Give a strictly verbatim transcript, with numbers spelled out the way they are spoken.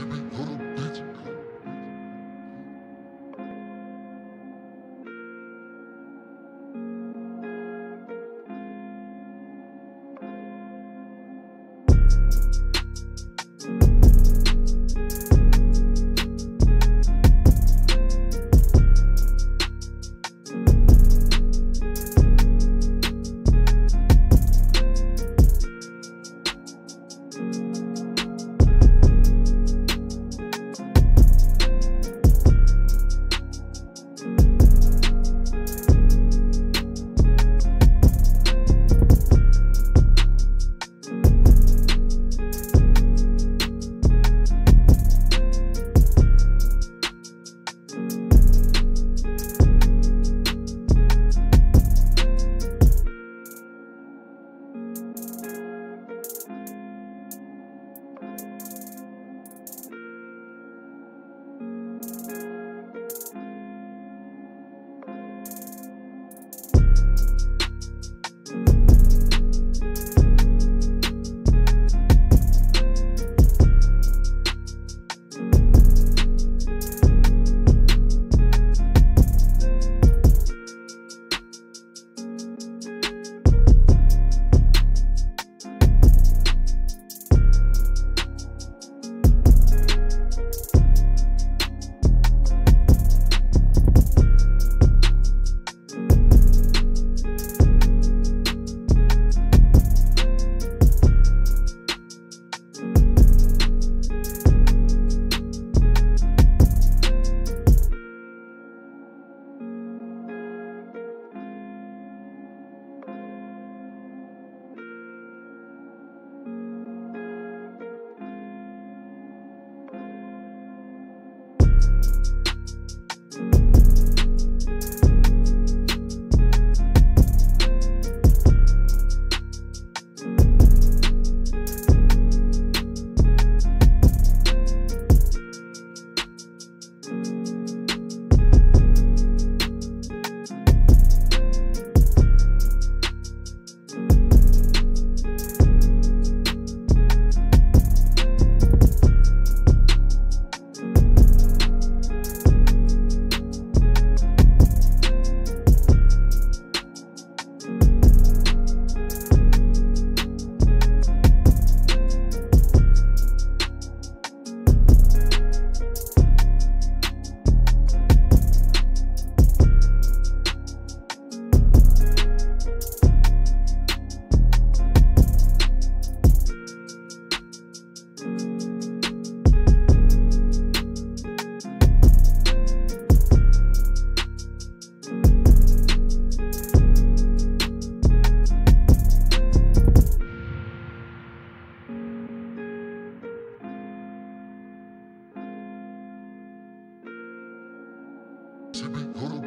ciebie robić. Ciebie robić.